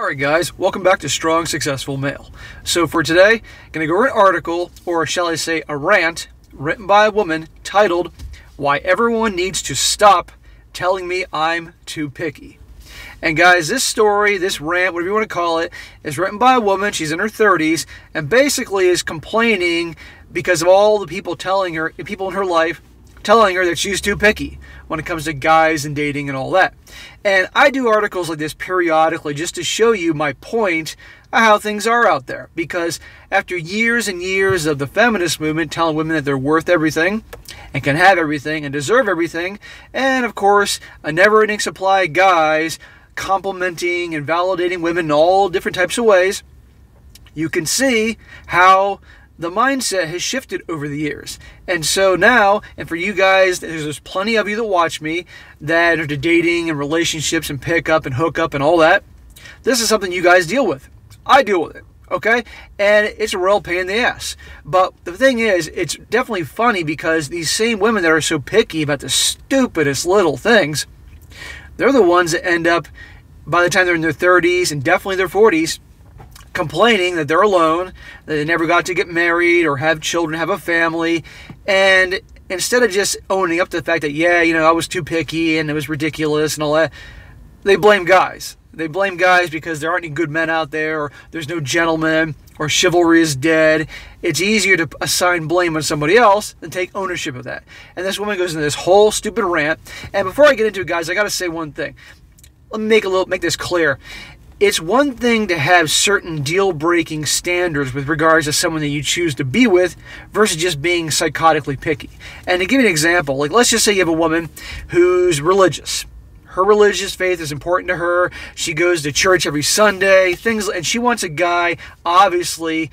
Alright guys, welcome back to Strong Successful Male. So for today, I'm going to go over an article, or shall I say a rant, written by a woman titled, Why Everyone Needs to Stop Telling Me I'm Too Picky. And guys, this story, this rant, whatever you want to call it, is written by a woman, she's in her 30s, and basically is complaining because of all the people in her life telling her that she's too picky when it comes to guys and dating and all that. And I do articles like this periodically just to show you my point of how things are out there. Because after years and years of the feminist movement telling women that they're worth everything and can have everything and deserve everything, and of course a never-ending supply of guys complimenting and validating women in all different types of ways, you can see how the mindset has shifted over the years. And so now, and for you guys, there's plenty of you that watch me that are into dating and relationships and pickup and hookup and all that. This is something you guys deal with. I deal with it, okay? And it's a real pain in the ass. But the thing is, it's definitely funny because these same women that are so picky about the stupidest little things, they're the ones that end up, by the time they're in their 30s and definitely their 40s, complaining that they're alone, that they never got to get married or have children, have a family. And instead of just owning up to the fact that, yeah, you know, I was too picky and it was ridiculous and all that, they blame guys. They blame guys because there aren't any good men out there, or there's no gentlemen, or chivalry is dead. It's easier to assign blame on somebody else than take ownership of that. And this woman goes into this whole stupid rant. And before I get into it, guys, I got to say one thing. Let me make this clear. It's one thing to have certain deal-breaking standards with regards to someone that you choose to be with versus just being psychotically picky. And to give you an example, like let's just say you have a woman who's religious. Her religious faith is important to her. She goes to church every Sunday, things, and she wants a guy, obviously,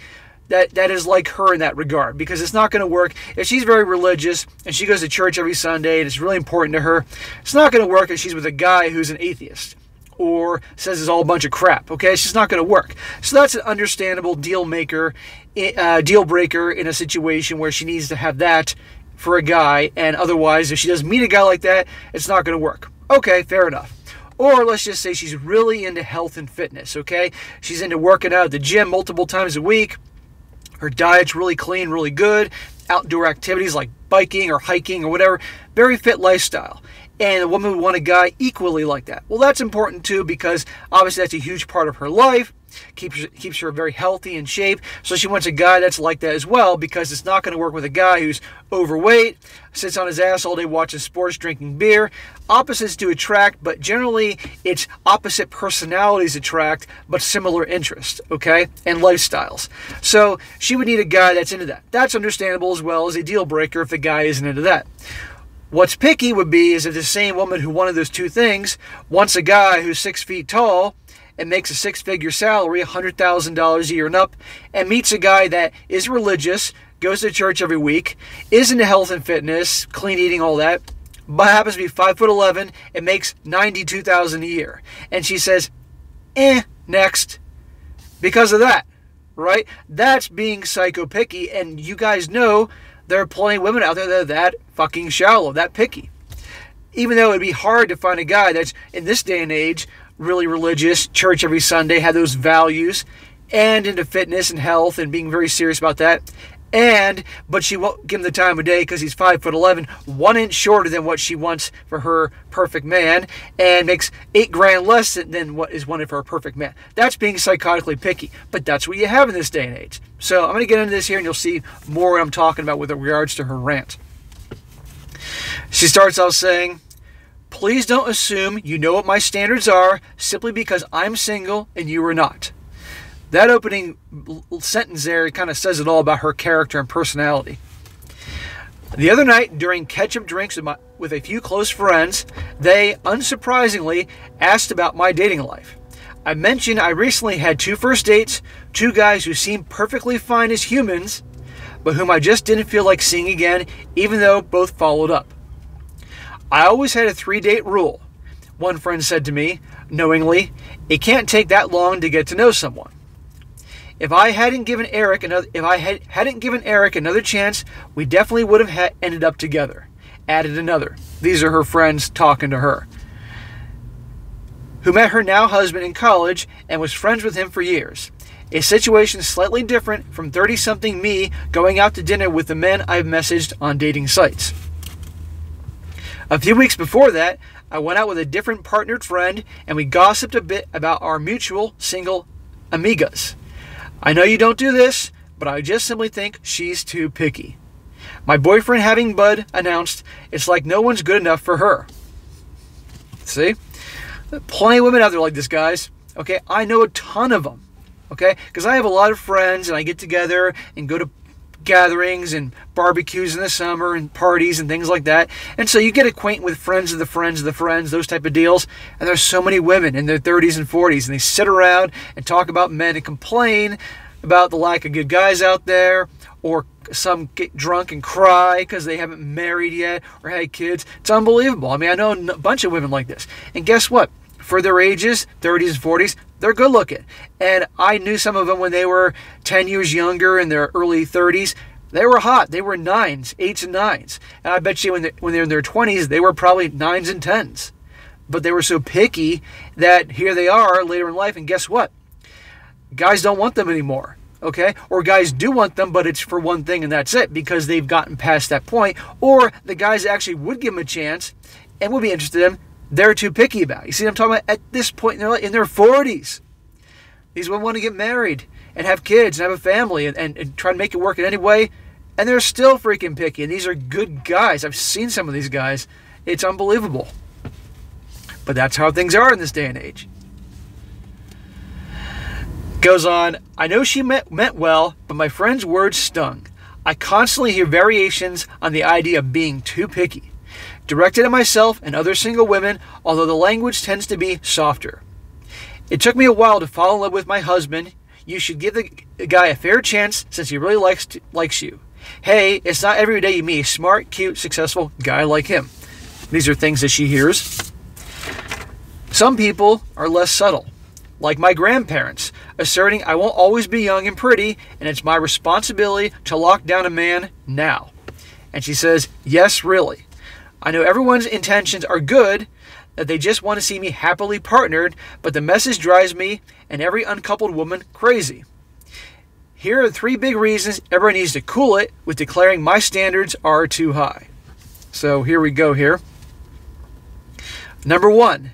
that is like her in that regard, because it's not going to work. If she's very religious and she goes to church every Sunday and it's really important to her, it's not going to work if she's with a guy who's an atheist or says it's all a bunch of crap, okay? It's just not going to work. So that's an understandable deal breaker in a situation where she needs to have that for a guy, and otherwise, if she doesn't meet a guy like that, it's not going to work. Okay, fair enough. Or let's just say she's really into health and fitness, okay? She's into working out at the gym multiple times a week. Her diet's really clean, really good. Outdoor activities like biking or hiking or whatever. Very fit lifestyle. And a woman would want a guy equally like that. Well, that's important too, because obviously that's a huge part of her life. Keeps her very healthy in shape. So she wants a guy that's like that as well, because it's not going to work with a guy who's overweight, sits on his ass all day watching sports, drinking beer. Opposites do attract, but generally it's opposite personalities attract, but similar interests, okay, and lifestyles. So she would need a guy that's into that. That's understandable, as well as a deal breaker if the guy isn't into that. What's picky would be is if the same woman who wanted those two things wants a guy who's 6 feet tall and makes a six-figure salary, $100,000 a year and up, and meets a guy that is religious, goes to church every week, is into health and fitness, clean eating, all that, but happens to be 5'11" and makes $92,000 a year. And she says, next, because of that, right? That's being psycho-picky, and you guys know there are plenty of women out there that are that fucking shallow, that picky. Even though it'd be hard to find a guy that's, in this day and age, really religious, church every Sunday, had those values, and into fitness and health and being very serious about that. But she won't give him the time of day because he's 5'11", 1 inch shorter than what she wants for her perfect man, and makes $8 grand less than what is wanted for a perfect man. That's being psychotically picky, but that's what you have in this day and age. So I'm going to get into this here, and you'll see more what I'm talking about with regards to her rant. She starts out saying, "Please don't assume you know what my standards are simply because I'm single and you are not." That opening sentence there kind of says it all about her character and personality. The other night, during catch-up drinks with a few close friends, they, unsurprisingly, asked about my dating life. I mentioned I recently had 2 first dates, 2 guys who seemed perfectly fine as humans, but whom I just didn't feel like seeing again, even though both followed up. I always had a 3-date rule. One friend said to me, knowingly, "It can't take that long to get to know someone." If I hadn't given Eric another, chance, we definitely would have ended up together. Added another. These are her friends talking to her. who met her now husband in college and was friends with him for years. A situation slightly different from 30-something me going out to dinner with the men I've messaged on dating sites. A few weeks before that, I went out with a different partnered friend and we gossiped a bit about our mutual single amigas. I know you don't do this, but I just simply think she's too picky. My boyfriend having Bud announced, it's like no one's good enough for her. See? Plenty of women out there like this, guys. Okay? I know a ton of them. Okay? Because I have a lot of friends and I get together and go to gatherings and barbecues in the summer and parties and things like that. And so you get acquainted with friends of the friends of the friends, those type of deals. And there's so many women in their 30s and 40s and they sit around and talk about men and complain about the lack of good guys out there, or some get drunk and cry because they haven't married yet or had kids. It's unbelievable. I mean, I know a bunch of women like this. And guess what? For their ages, 30s and 40s, they're good looking. And I knew some of them when they were 10 years younger, in their early 30s. They were hot. They were 9s, 8s and 9s. And I bet you when they're in their 20s, they were probably 9s and 10s. But they were so picky that here they are later in life. And guess what? Guys don't want them anymore, okay? Or guys do want them, but it's for one thing and that's it, because they've gotten past that point. Or the guys that actually would give them a chance and would be interested in them, they're too picky about it. You see what I'm talking about? At this point in their life, in their 40s, these women want to get married and have kids and have a family and try to make it work in any way, and they're still freaking picky. And these are good guys. I've seen some of these guys. It's unbelievable. But that's how things are in this day and age. Goes on, I know she meant well, but my friend's words stung. I constantly hear variations on the idea of being too picky, directed at myself and other single women, although the language tends to be softer. It took me a while to fall in love with my husband. You should give the guy a fair chance since he really likes you. Hey, it's not every day you meet a smart, cute, successful guy like him. These are things that she hears. Some people are less subtle, like my grandparents, asserting I won't always be young and pretty, and it's my responsibility to lock down a man now. And she says, yes, really. I know everyone's intentions are good, that they just want to see me happily partnered, but the message drives me and every uncoupled woman crazy. Here are three big reasons everyone needs to cool it with declaring my standards are too high. So here we go here. Number one,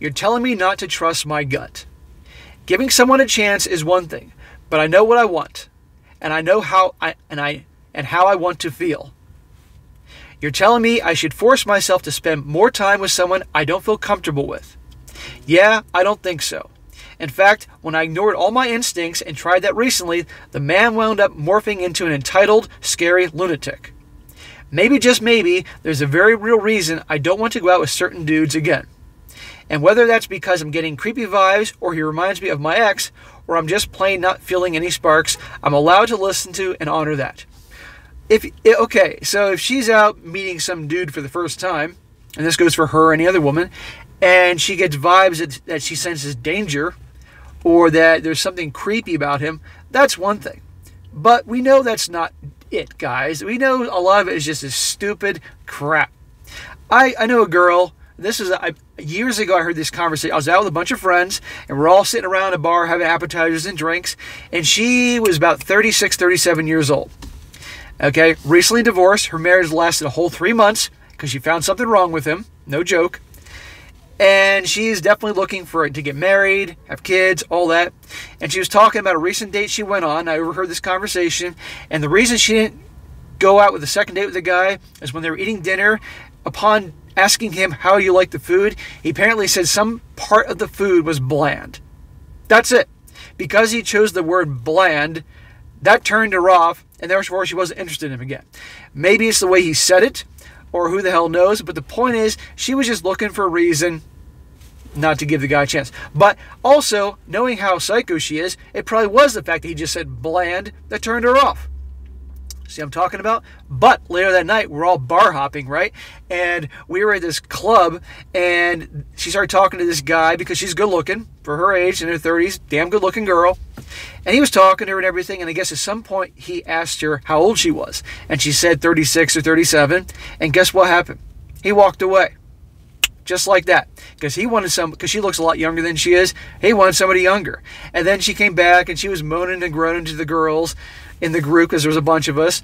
you're telling me not to trust my gut. Giving someone a chance is one thing, but I know what I want, and I know how I want to feel. You're telling me I should force myself to spend more time with someone I don't feel comfortable with. Yeah, I don't think so. In fact, when I ignored all my instincts and tried that recently, the man wound up morphing into an entitled, scary lunatic. Maybe, just maybe, there's a very real reason I don't want to go out with certain dudes again. And whether that's because I'm getting creepy vibes, or he reminds me of my ex, or I'm just plain not feeling any sparks, I'm allowed to listen to and honor that. Okay, so if she's out meeting some dude for the first time, and this goes for her or any other woman, and she gets vibes that she senses danger, or that there's something creepy about him, that's one thing. But we know that's not it, guys. We know a lot of it is just this stupid crap. I know a girl... This is years ago I heard this conversation. I was out with a bunch of friends, and we're all sitting around a bar having appetizers and drinks, and she was about 36, 37 years old. Okay, recently divorced. Her marriage lasted a whole 3 months because she found something wrong with him. No joke. And she's definitely looking for it to get married, have kids, all that. And she was talking about a recent date she went on. I overheard this conversation, and the reason she didn't go out with the second date with the guy is when they were eating dinner, upon asking him how you like the food, he apparently said some part of the food was bland. That's it. Because he chose the word bland, that turned her off, and therefore she wasn't interested in him again. Maybe it's the way he said it, or who the hell knows, but the point is, she was just looking for a reason not to give the guy a chance. But also, knowing how psycho she is, it probably was the fact that he just said bland that turned her off. See what I'm talking about? But later that night, we're all bar hopping, right? And we were at this club, and she started talking to this guy because she's good looking for her age, in her 30s, damn good looking girl. And he was talking to her and everything, and I guess at some point he asked her how old she was. And she said 36 or 37, and guess what happened? He walked away. just like that, because he wanted some, because she looks a lot younger than she is. He wanted somebody younger. And then she came back and she was moaning and groaning to the girls in the group, because there was a bunch of us.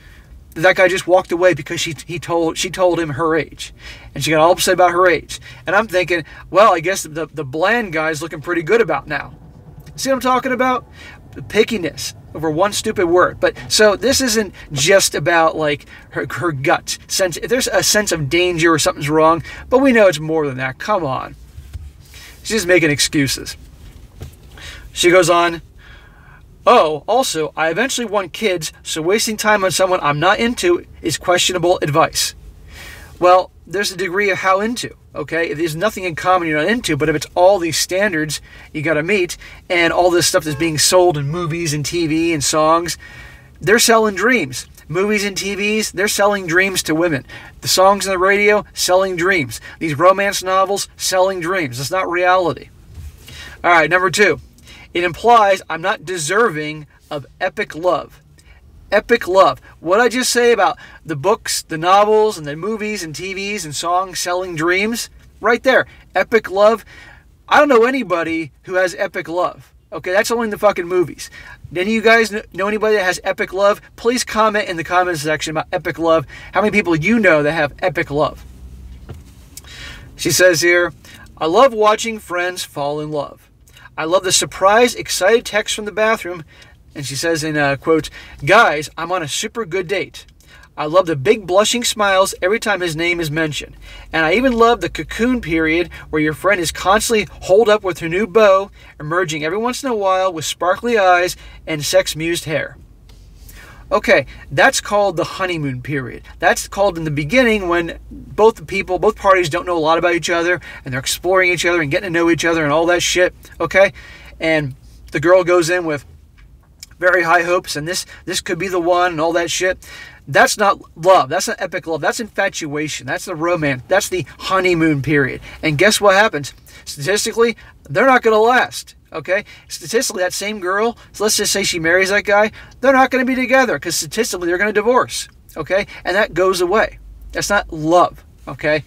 That guy just walked away because she told him her age, and she got all upset about her age. And I'm thinking, well, I guess the bland guy's looking pretty good about now. See what I'm talking about? The pickiness over one stupid word. But so this isn't just about like her gut sense. There's a sense of danger or something's wrong, but we know it's more than that. Come on, she's just making excuses. She goes on. Oh, also, I eventually want kids, so wasting time on someone I'm not into is questionable advice. Well, there's a degree of how into, okay? If there's nothing in common you're not into, but if it's all these standards you got to meet and all this stuff that's being sold in movies and TV and songs, they're selling dreams. Movies and TVs, they're selling dreams to women. The songs on the radio, selling dreams. These romance novels, selling dreams. It's not reality. All right, number two. It implies I'm not deserving of epic love. Epic love. What I just say about the books, the novels, and the movies and TVs and songs selling dreams, right there. Epic love. I don't know anybody who has epic love. Okay, that's only in the fucking movies. Any of you guys know anybody that has epic love? Please comment in the comment section about epic love. How many people you know that have epic love? She says here, I love watching friends fall in love. I love the surprised, excited text from the bathroom. And she says in quotes, guys, I'm on a super good date. I love the big blushing smiles every time his name is mentioned. And I even love the cocoon period where your friend is constantly holed up with her new beau, emerging every once in a while with sparkly eyes and sex-mused hair. Okay, that's called the honeymoon period. That's called in the beginning when both parties don't know a lot about each other and they're exploring each other and getting to know each other and all that shit, okay? And the girl goes in with very high hopes and this could be the one and all that shit. That's not love. That's not epic love. That's infatuation. That's the romance. That's the honeymoon period. And guess what happens? Statistically, they're not going to last. Okay, statistically, that same girl, so let's just say she marries that guy, they're not going to be together because statistically they're going to divorce. Okay, and that goes away. That's not love. Okay,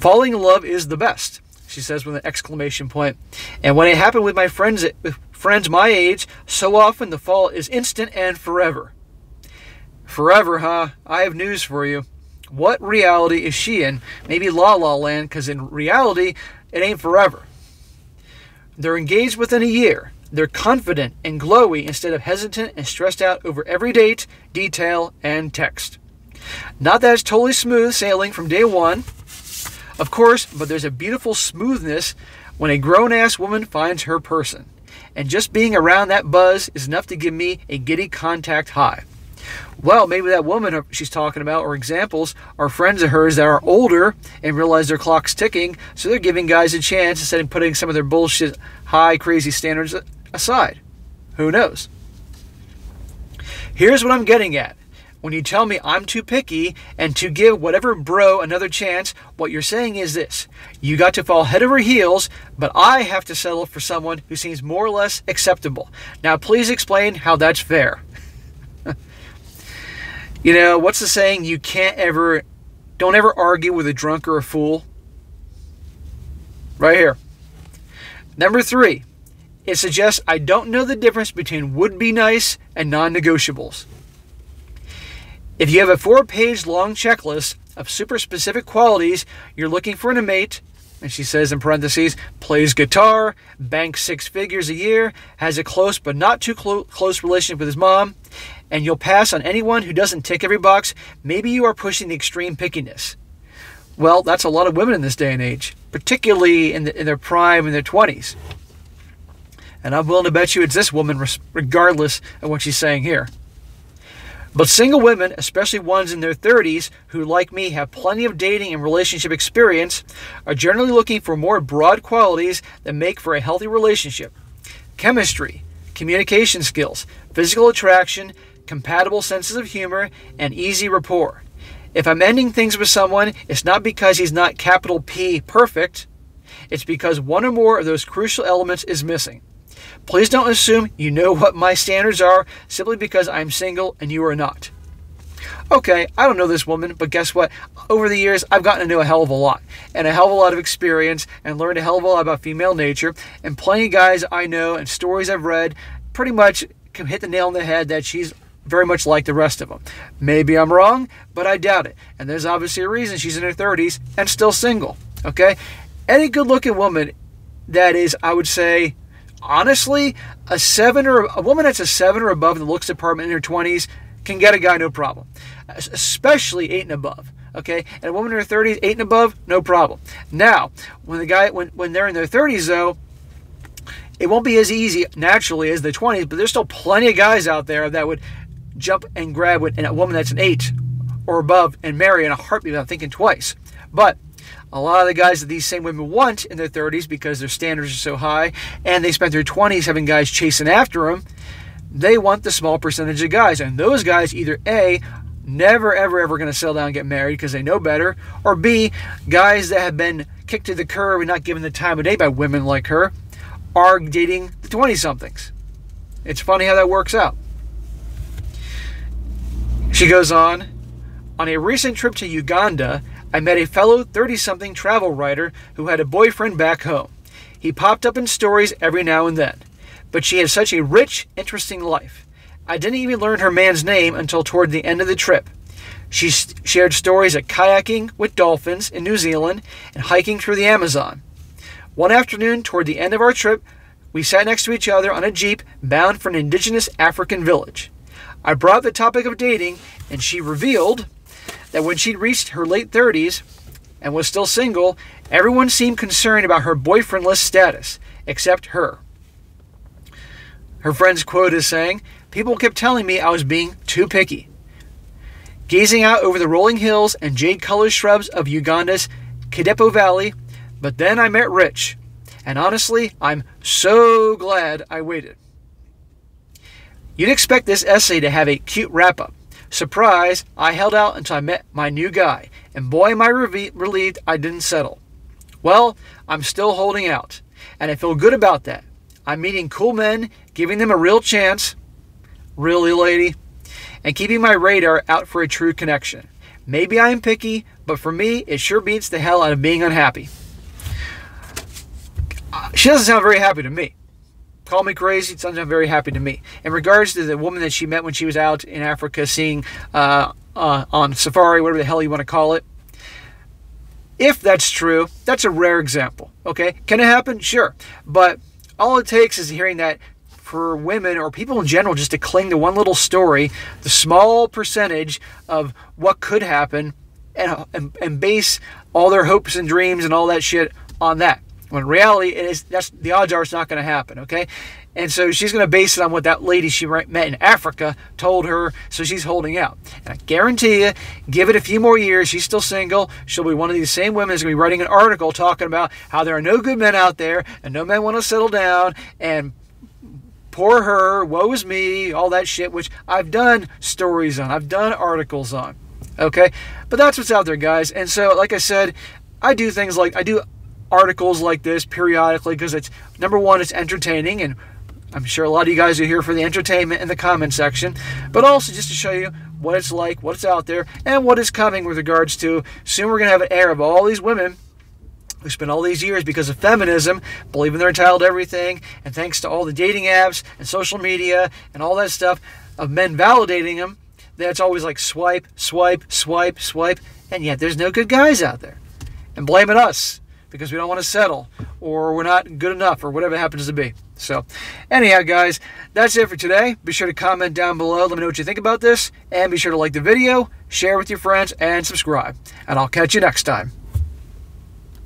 falling in love is the best, she says with an exclamation point. And when it happened with my friends, my age, so often the fall is instant and forever. Forever, huh? I have news for you. What reality is she in? Maybe La La Land, because in reality, it ain't forever. They're engaged within a year. They're confident and glowy instead of hesitant and stressed out over every date, detail, and text. Not that it's totally smooth sailing from day one, of course, but there's a beautiful smoothness when a grown-ass woman finds her person. And just being around that buzz is enough to give me a giddy contact high. Well, maybe that woman she's talking about or examples are friends of hers that are older and realize their clock's ticking, so they're giving guys a chance instead of putting some of their bullshit, high, crazy standards aside. Who knows? Here's what I'm getting at. When you tell me I'm too picky and to give whatever bro another chance, what you're saying is this. You got to fall head over heels, but I have to settle for someone who seems more or less acceptable. Now, please explain how that's fair. You know, what's the saying? You can't ever, don't ever argue with a drunk or a fool. Right here. Number three, it suggests I don't know the difference between would-be nice and non-negotiables. If you have a 4-page long checklist of super specific qualities you're looking for in a mate, and she says in parentheses, plays guitar, banks 6 figures a year, has a close but not too close relationship with his mom, and you'll pass on anyone who doesn't tick every box, maybe you are pushing the extreme pickiness. Well, that's a lot of women in this day and age, particularly in their prime, in their 20s. And I'm willing to bet you it's this woman, regardless of what she's saying here. But single women, especially ones in their 30s, who, like me, have plenty of dating and relationship experience, are generally looking for more broad qualities that make for a healthy relationship. Chemistry, communication skills, physical attraction, compatible senses of humor, and easy rapport. If I'm ending things with someone, it's not because he's not capital P perfect. It's because one or more of those crucial elements is missing. Please don't assume you know what my standards are simply because I'm single and you are not. okay, I don't know this woman, but guess what? Over the years, I've gotten to know a hell of a lot and a hell of a lot of experience and learned a hell of a lot about female nature, and plenty of guys I know and stories I've read pretty much can hit the nail on the head that she's very much like the rest of them. Maybe I'm wrong, but I doubt it. And there's obviously a reason she's in her 30s and still single, okay? Any good-looking woman that is, I would say, honestly, a seven or a woman that's a 7 or above in the looks department in her 20s can get a guy no problem, especially 8 and above. Okay, and a woman in her 30s, 8 and above, no problem. Now, when the guy when they're in their 30s though, it won't be as easy naturally as the 20s, but there's still plenty of guys out there that would jump and grab with a woman that's an 8 or above and marry in a heartbeat without thinking twice. But a lot of the guys that these same women want in their 30s, because their standards are so high and they spent their 20s having guys chasing after them, they want the small percentage of guys. And those guys either A, never ever ever going to settle down and get married because they know better, or B, guys that have been kicked to the curb and not given the time of day by women like her are dating the 20-somethings. It's funny how that works out. She goes on a recent trip to Uganda, I met a fellow 30-something travel writer who had a boyfriend back home. He popped up in stories every now and then, but she had such a rich, interesting life. I didn't even learn her man's name until toward the end of the trip. She shared stories of kayaking with dolphins in New Zealand and hiking through the Amazon. One afternoon, toward the end of our trip, we sat next to each other on a jeep bound for an indigenous African village. I brought the topic of dating, and she revealed that when she'd reached her late 30s and was still single, everyone seemed concerned about her boyfriendless status, except her. Her friend's quote is saying, "People kept telling me I was being too picky." Gazing out over the rolling hills and jade-colored shrubs of Uganda's Kidepo Valley, but then I met Rich, and honestly, I'm so glad I waited. You'd expect this essay to have a cute wrap-up. Surprise, I held out until I met my new guy, and boy am I relieved I didn't settle. Well, I'm still holding out, and I feel good about that. I'm meeting cool men, giving them a real chance, really lady, and keeping my radar out for a true connection. Maybe I am picky, but for me, it sure beats the hell out of being unhappy. She doesn't sound very happy to me. Call me crazy, it sounds very happy to me. In regards to the woman that she met when she was out in Africa seeing on safari, whatever the hell you want to call it, if that's true, that's a rare example, okay? Can it happen? Sure. But all it takes is hearing that for women or people in general just to cling to one little story, the small percentage of what could happen, and base all their hopes and dreams and all that shit on that. When in reality, the odds are it's not going to happen, okay? And so she's going to base it on what that lady she met in Africa told her, so she's holding out. And I guarantee you, give it a few more years, she's still single, she'll be one of these same women that's going to be writing an article talking about how there are no good men out there, and no men want to settle down, and poor her, woe is me, all that shit, which I've done stories on, I've done articles on, okay? But that's what's out there, guys. And so, like I said, I do things like, I do articles like this periodically because it's, number one, it's entertaining, and I'm sure a lot of you guys are here for the entertainment in the comment section, but also just to show you what it's like, what's out there, and what is coming with regards to, soon we're going to have an era of all these women who spent all these years because of feminism, believing they're entitled to everything, and thanks to all the dating apps and social media and all that stuff of men validating them, that's always like swipe, swipe, swipe, swipe, and yet there's no good guys out there. And blaming us, because we don't want to settle, or we're not good enough, or whatever it happens to be. So, anyhow, guys, that's it for today. Be sure to comment down below. Let me know what you think about this, and be sure to like the video, share with your friends, and subscribe. And I'll catch you next time.